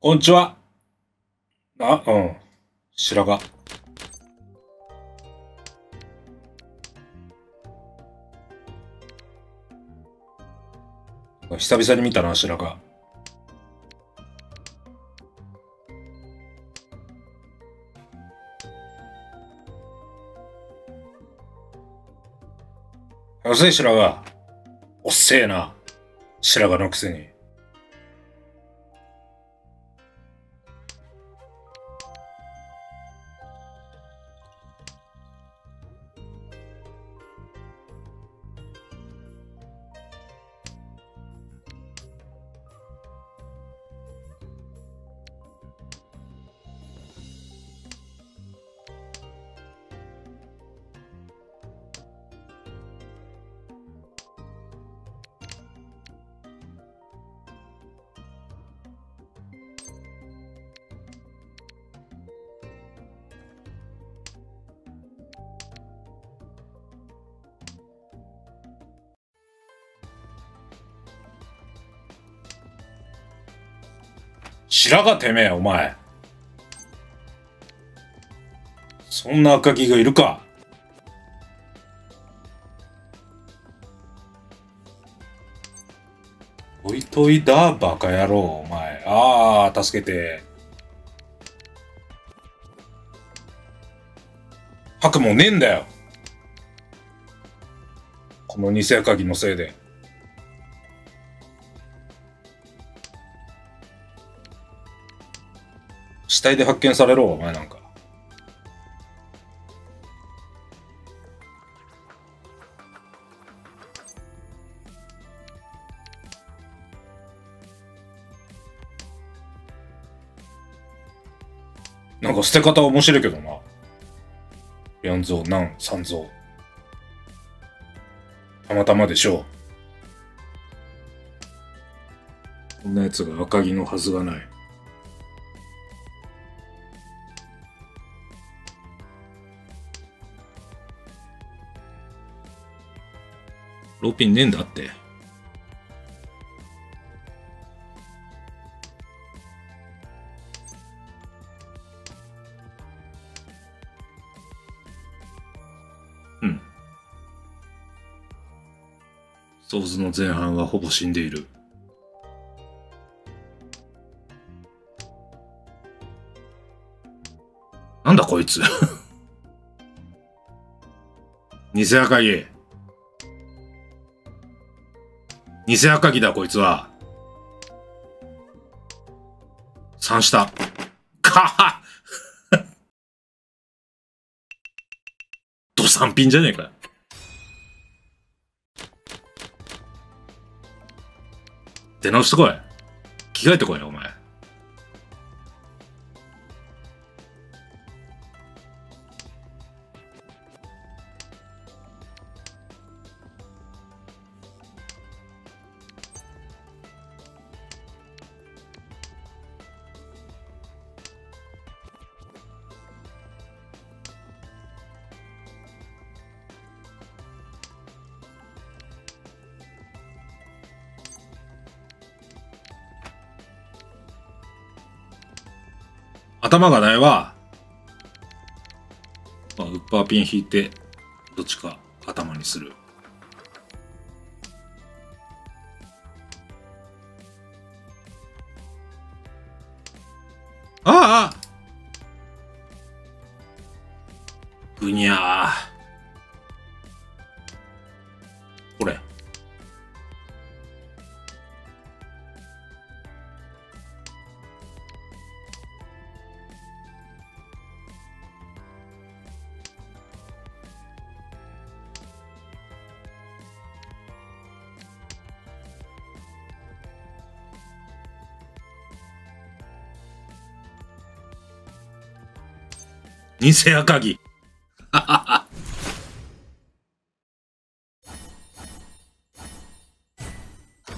こんにちは。白髪。久々に見たな、白髪。遅い白髪。おっせえな。白髪のくせに。白髪てめえ、お前。そんな赤木がいるか。おいといだ、バカ野郎、お前。ああ、助けて。吐くもねえんだよ。この偽赤木のせいで。死体で発見されろ、お前なんか。なんか捨て方面白いけどな。四蔵、何、三蔵。たまたまでしょう。こんなやつが赤木のはずがない。ローピンねえんだって。うん。ソーズの前半はほぼ死んでいる。なんだこいつ。偽赤木。偽赤木だ、こいつは。三下。かはど三品じゃねえか。出直してこい。着替えてこいよ、お前。頭がないわ。まあ、ウッパーピン引いて、どっちか頭にする。ああぐにゃー。これ。偽赤木。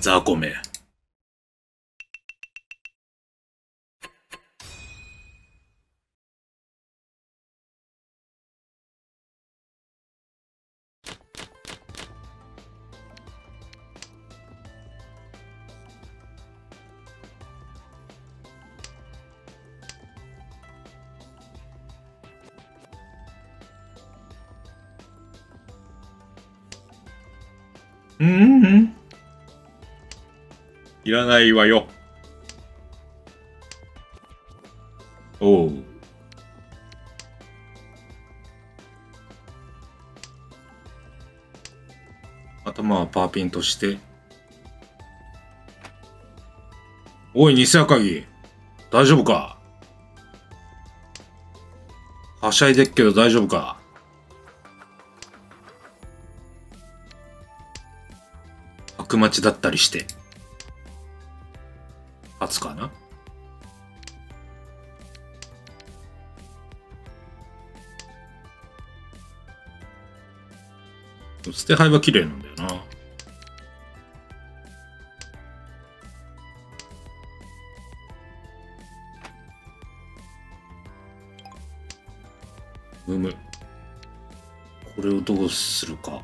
ザコメ。いらないわよ。おう。頭はパーピンとして。おい、偽赤城。大丈夫か？はしゃいでっけど大丈夫か？悪待ちだったりして。勝つかな？捨て牌は綺麗なんだよな。うむ。これをどうするか。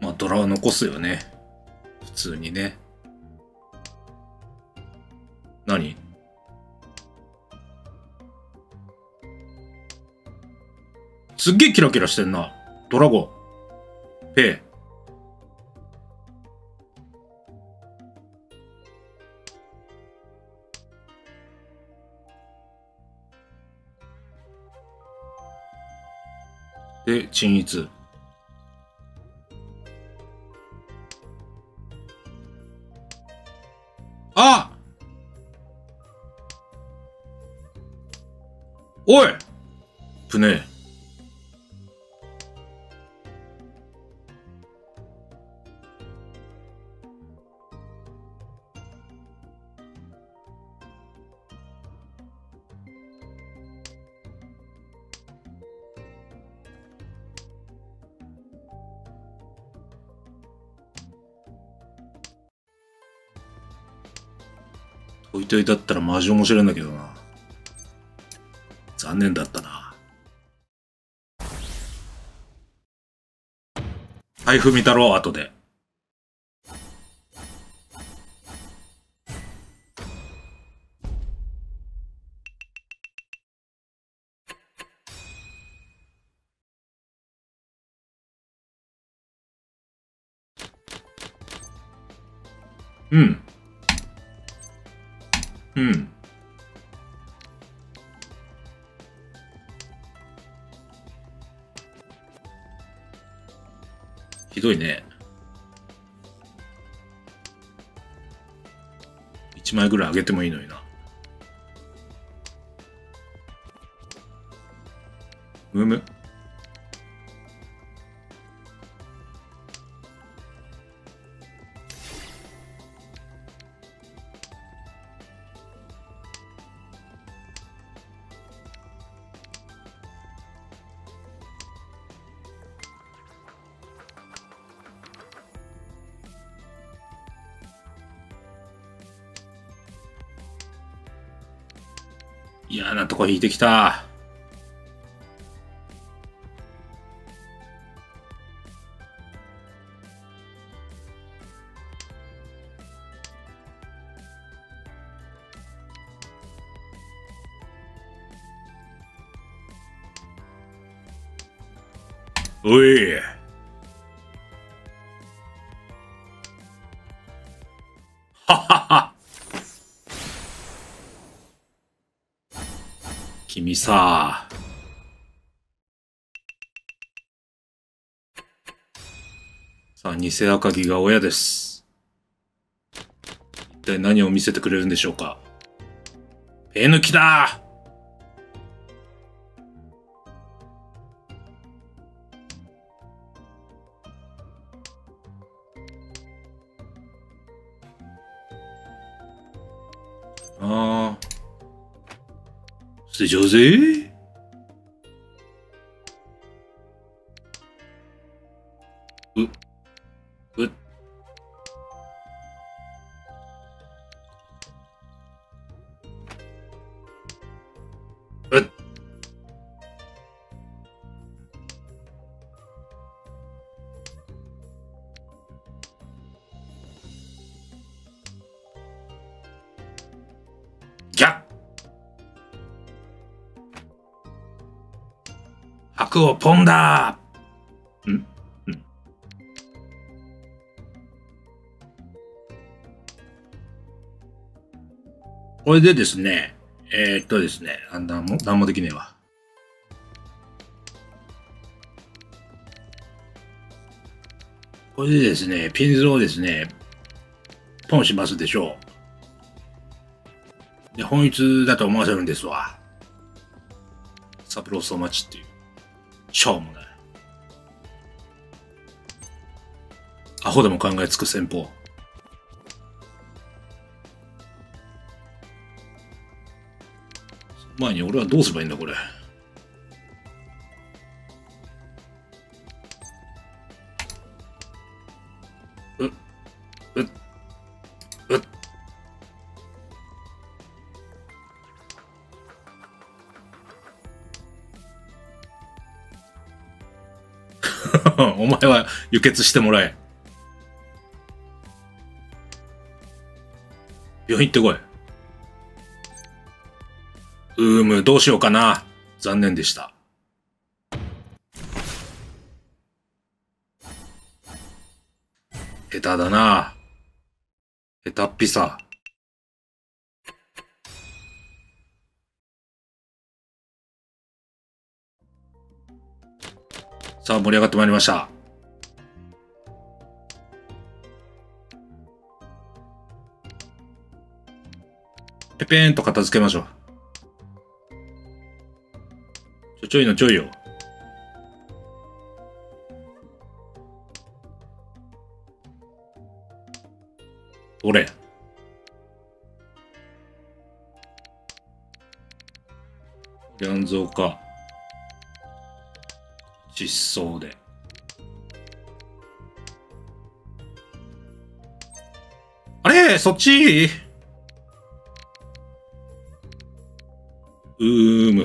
まあドラは残すよね、普通にね。何？すっげえキラキラしてんな、ドラゴン。ペイ。で、鎮逸。あ！おい！ぶねえ。トイトイだったらマジ面白いんだけどな。残念だったな。財布見たろう、後で。うん。うん。ひどいね。1枚ぐらいあげてもいいのにな。むむ。嫌なとこ引いてきた。おい。ははは。君さあ。さあ、偽赤城が親です。一体何を見せてくれるんでしょうか。ペ抜きだ。ああ。捨てちゃうぜ。うっ。ギャッ、白をポンだ。うんうん。これでですね、ですね、なんもできねえわ。これでですね、ピンズをですね、ポンしますでしょう。で、本一だと思わせるんですわ。サブロースを待ちっていう。しょうもない。アホでも考えつく戦法。前に俺はどうすればいいんだ、これ。お前は輸血してもらえ。病院行ってこい。どうしようかな。残念でした。下手だな。下手っぴさ。さあ、盛り上がってまいりました。ペペーンと片付けましょう。ちょいのちょいよ。俺。ギャンゾーか。失踪で。あれそっちむ。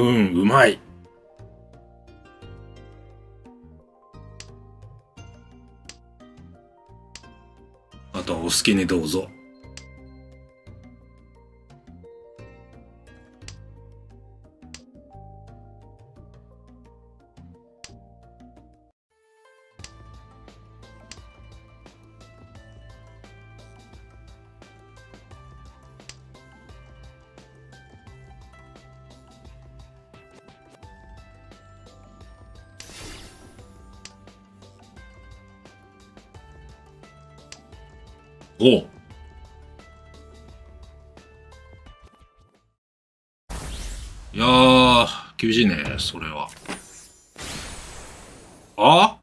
うまい。あとはお好きにどうぞ。おう。いやー、厳しいね、それは。あ？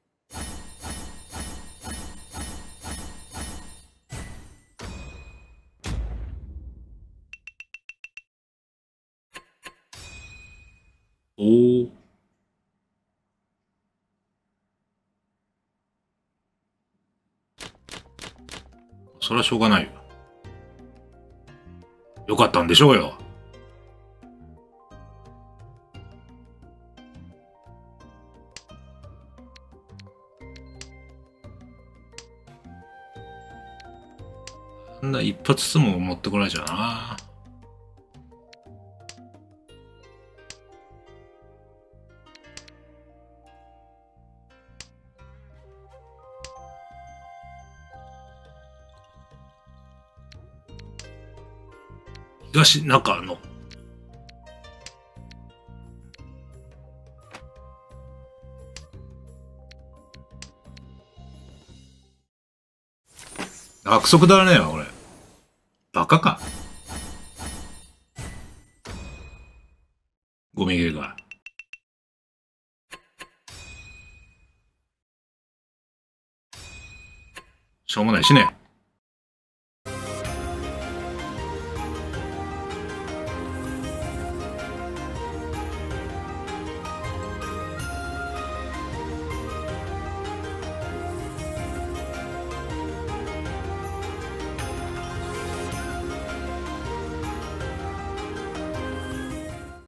おお。それはしょうがないよ。よかったんでしょうよ。あんな一発相撲持ってこられちゃうな。東中野。あ、くそくだらねえわ、俺。バカか。ゴミ切れが。しょうもないしね。